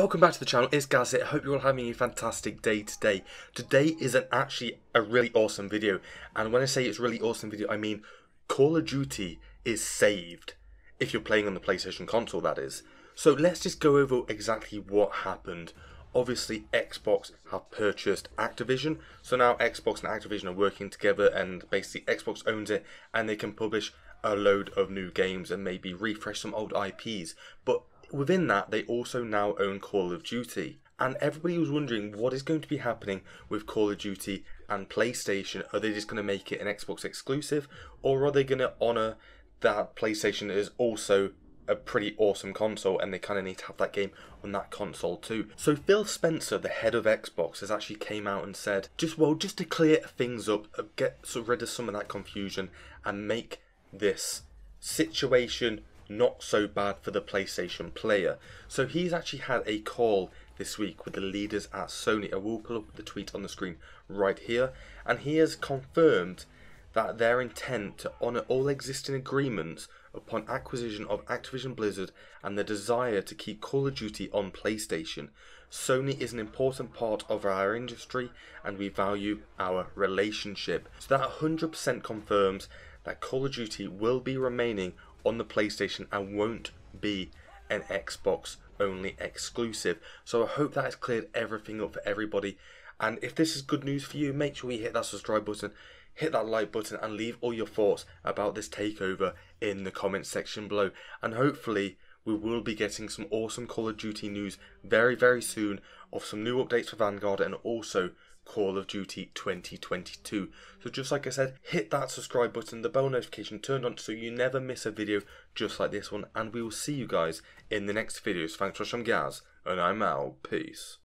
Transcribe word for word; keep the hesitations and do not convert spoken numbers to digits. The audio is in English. Welcome back to the channel, it's Gaz here. I hope you're all having a fantastic day today. Today is an, actually a really awesome video, and when I say it's really awesome video, I mean Call of Duty is saved, if you're playing on the PlayStation console that is. So let's just go over exactly what happened. Obviously Xbox have purchased Activision, so now Xbox and Activision are working together and basically Xbox owns it and they can publish a load of new games and maybe refresh some old I Ps. But within that, they also now own Call of Duty. And everybody was wondering what is going to be happening with Call of Duty and PlayStation. Are they just going to make it an Xbox exclusive? Or are they going to honour that PlayStation is also a pretty awesome console and they kind of need to have that game on that console too? So Phil Spencer, the head of Xbox, has actually came out and said, just well, just to clear things up, get rid of some of that confusion and make this situation not so bad for the PlayStation player. So he's actually had a call this week with the leaders at Sony. I will pull up the tweet on the screen right here, and he has confirmed that their intent to honour all existing agreements upon acquisition of Activision Blizzard and the desire to keep Call of Duty on PlayStation. Sony is an important part of our industry and we value our relationship. So that one hundred percent confirms that Call of Duty will be remaining on the PlayStation and won't be an Xbox only exclusive. So I hope that has cleared everything up for everybody, and if this is good news for you, make sure you hit that subscribe button, hit that like button, and leave all your thoughts about this takeover in the comments section below, and hopefully we will be getting some awesome Call of Duty news very very soon, of some new updates for Vanguard and also Call of Duty twenty twenty-two. So just like I said, hit that subscribe button, the bell notification turned on so you never miss a video just like this one, and we will see you guys in the next videos. Thanks for watching, Gaz, and I'm out. Peace.